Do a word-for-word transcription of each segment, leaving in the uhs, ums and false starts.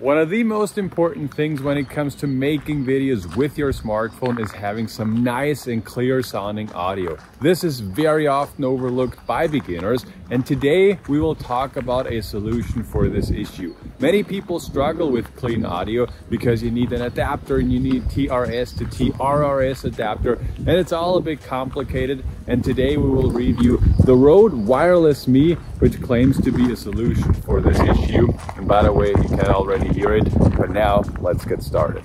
One of the most important things when it comes to making videos with your smartphone is having some nice and clear sounding audio. This is very often overlooked by beginners, and today we will talk about a solution for this issue. Many people struggle with clean audio because you need an adapter and you need T R S to T R R S adapter, and it's all a bit complicated. And today we will review the Rode Wireless M E, which claims to be a solution for this issue. And by the way, you can already hear it, but now let's get started.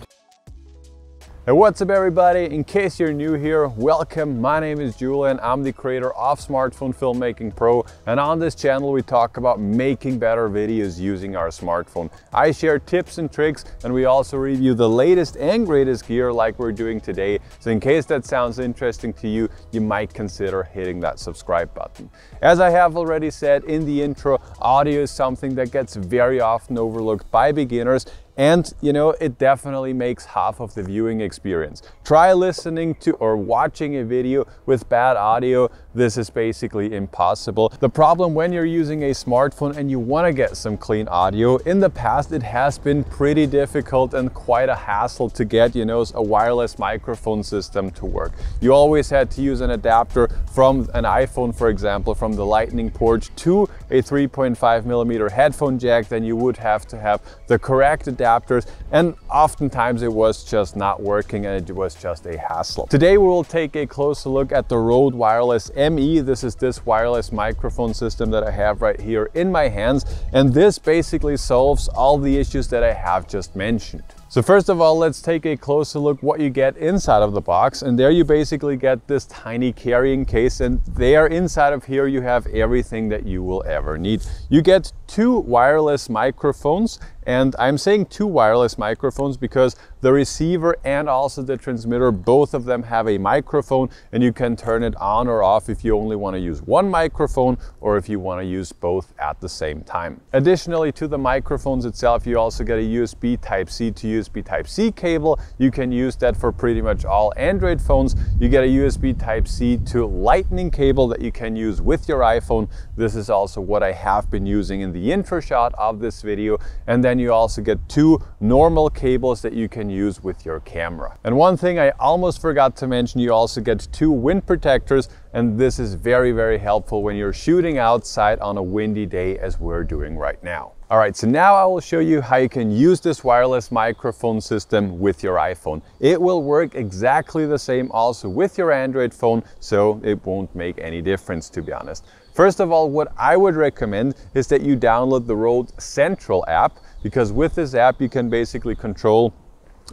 Hey, what's up everybody? In case you're new here, welcome. My name is Julian. I'm the creator of Smartphone Filmmaking Pro, and on this channel we talk about making better videos using our smartphone. I share tips and tricks, and we also review the latest and greatest gear like we're doing today. So in case that sounds interesting to you, you might consider hitting that subscribe button. As I have already said in the intro, audio is something that gets very often overlooked by beginners. And, you know, it definitely makes half of the viewing experience. Try listening to or watching a video with bad audio. This is basically impossible. The problem when you're using a smartphone and you want to get some clean audio, in the past it has been pretty difficult and quite a hassle to get, you know, a wireless microphone system to work. You always had to use an adapter from an iPhone, for example, from the lightning port to a three point five millimeter headphone jack. Then you would have to have the correct adapter adapters, and oftentimes it was just not working and it was just a hassle. Today we will take a closer look at the Rode Wireless M E. This is this wireless microphone system that I have right here in my hands, and this basically solves all the issues that I have just mentioned. So first of all, let's take a closer look what you get inside of the box. And there you basically get this tiny carrying case, and there inside of here you have everything that you will ever need. You get two wireless microphones, and I'm saying two wireless microphones because the receiver and also the transmitter, both of them have a microphone, and you can turn it on or off if you only want to use one microphone or if you want to use both at the same time. Additionally to the microphones itself, you also get a U S B Type C to use U S B Type C cable. You can use that for pretty much all Android phones. You get a U S B Type C to lightning cable that you can use with your iPhone. This is also what I have been using in the intro shot of this video. And then you also get two normal cables that you can use with your camera. And one thing I almost forgot to mention, you also get two wind protectors, and this is very, very helpful when you're shooting outside on a windy day as we're doing right now. All right, so now I will show you how you can use this wireless microphone system with your iPhone. It will work exactly the same also with your Android phone, so it won't make any difference, to be honest. First of all, what I would recommend is that you download the Rode Central app, because with this app you can basically control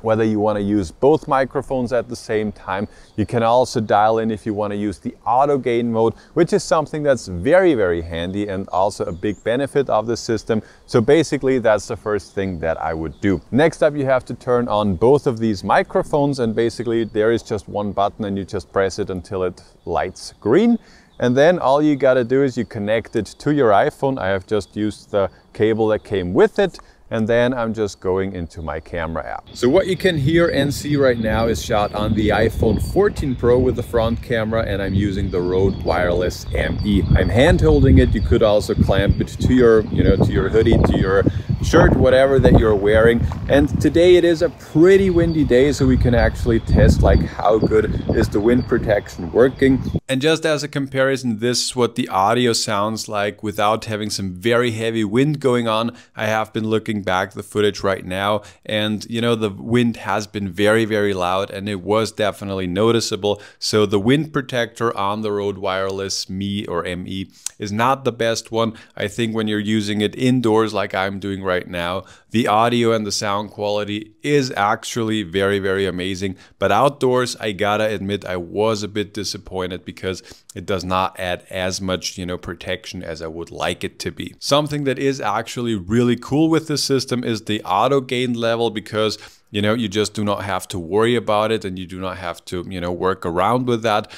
whether you want to use both microphones at the same time. You can also dial in if you want to use the auto gain mode, which is something that's very, very handy and also a big benefit of the system. So basically that's the first thing that I would do. Next up, you have to turn on both of these microphones, and basically there is just one button and you just press it until it lights green. And then all you got to do is you connect it to your iPhone. I have just used the cable that came with it. And then I'm just going into my camera app. So what you can hear and see right now is shot on the iPhone fourteen Pro with the front camera, and I'm using the Rode Wireless M E. I'm hand holding it. You could also clamp it to your, you know, to your hoodie, to your shirt, whatever that you're wearing. And today it is a pretty windy day, so we can actually test like how good is the wind protection working. And just as a comparison, this is what the audio sounds like without having some very heavy wind going on. I have been looking back the footage right now, and you know, the wind has been very, very loud, and it was definitely noticeable. So the wind protector on the Rode Wireless M E or M E is not the best one. I think when you're using it indoors like I'm doing right right now, the audio and the sound quality is actually very, very amazing. But outdoors, I gotta admit, I was a bit disappointed because it does not add as much, you know, protection as I would like it to be. Something that is actually really cool with this system is the auto gain level, because you know, you just do not have to worry about it, and you do not have to, you know, work around with that.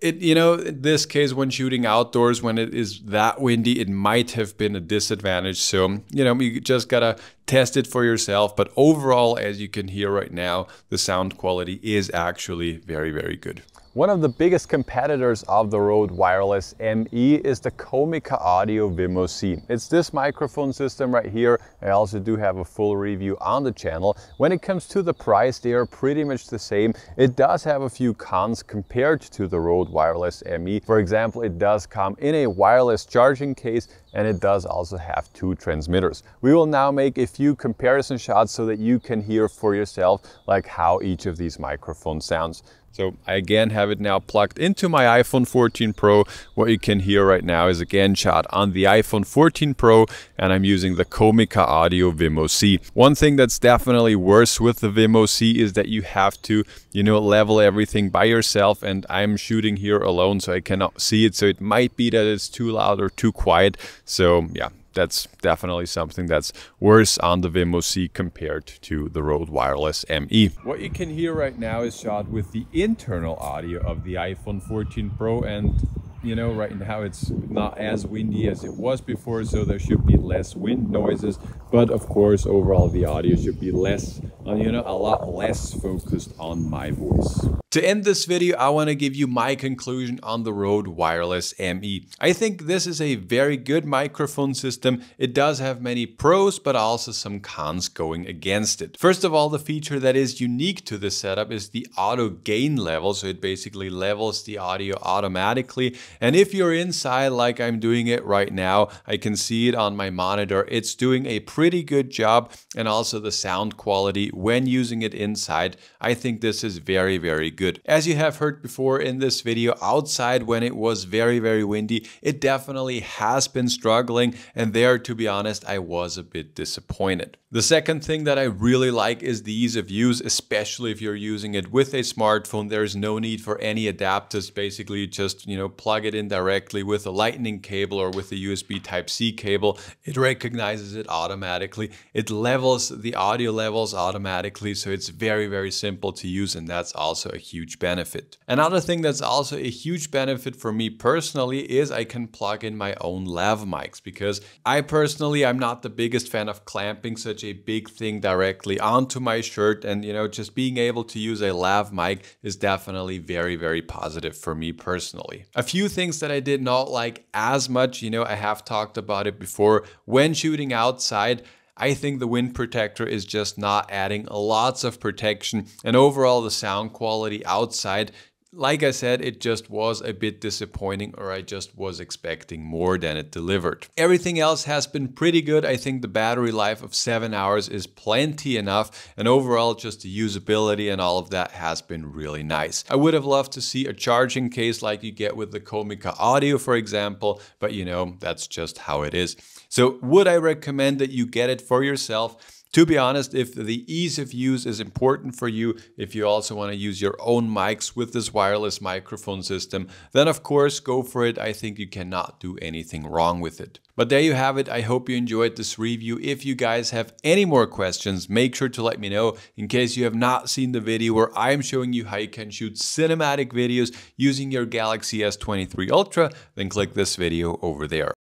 It, you know, in this case, when shooting outdoors, when it is that windy, it might have been a disadvantage. So, you know, you just gotta test it for yourself. But overall, as you can hear right now, the sound quality is actually very, very good. One of the biggest competitors of the Rode Wireless M E is the Comica Audio Vimo C. It's this microphone system right here. I also do have a full review on the channel. When it comes to the price, they are pretty much the same. It does have a few cons compared to the Rode Wireless M E. For example, it does come in a wireless charging case and it does also have two transmitters. We will now make a few comparison shots so that you can hear for yourself like how each of these microphones sounds. So I again have it now plugged into my iPhone fourteen Pro. What you can hear right now is again shot on the iPhone fourteen Pro, and I'm using the Comica Audio Vimo C. One thing that's definitely worse with the Vimo C is that you have to, you know, level everything by yourself, and I'm shooting here alone, so I cannot see it. So it might be that it's too loud or too quiet. So yeah, that's definitely something that's worse on the Vimo C compared to the Rode Wireless M E. What you can hear right now is shot with the internal audio of the iPhone fourteen Pro, and you know, right now it's not as windy as it was before, so there should be less wind noises, but of course overall the audio should be less, you know, a lot less focused on my voice. To end this video, I want to give you my conclusion on the Rode Wireless M E. I think this is a very good microphone system. It does have many pros, but also some cons going against it. First of all, the feature that is unique to this setup is the auto gain level. So it basically levels the audio automatically. And if you're inside, like I'm doing it right now, I can see it on my monitor. It's doing a pretty good job. And also the sound quality when using it inside, I think this is very, very good. Good. As you have heard before in this video, outside when it was very, very windy, it definitely has been struggling, and there, to be honest, I was a bit disappointed. The second thing that I really like is the ease of use, especially if you're using it with a smartphone. There's no need for any adapters. Basically, you just, you know, plug it in directly with a lightning cable or with a U S B type C cable. It recognizes it automatically. It levels the audio levels automatically. So it's very, very simple to use, and that's also a huge benefit. Another thing that's also a huge benefit for me personally is I can plug in my own lav mics, because I personally, I'm not the biggest fan of clamping such a big thing directly onto my shirt, and you know, just being able to use a lav mic is definitely very, very positive for me personally. A few things that I did not like as much, you know, I have talked about it before. When shooting outside, I think the wind protector is just not adding lots of protection, and overall the sound quality outside, like I said, it just was a bit disappointing, or I just was expecting more than it delivered. Everything else has been pretty good. I think the battery life of seven hours is plenty enough, and overall just the usability and all of that has been really nice. I would have loved to see a charging case like you get with the Comica Audio, for example, but you know, that's just how it is. So would I recommend that you get it for yourself? To be honest, if the ease of use is important for you, if you also want to use your own mics with this wireless microphone system, then of course go for it. I think you cannot do anything wrong with it. But there you have it. I hope you enjoyed this review. If you guys have any more questions, make sure to let me know. In case you have not seen the video where I'm showing you how you can shoot cinematic videos using your Galaxy S twenty-three Ultra, then click this video over there.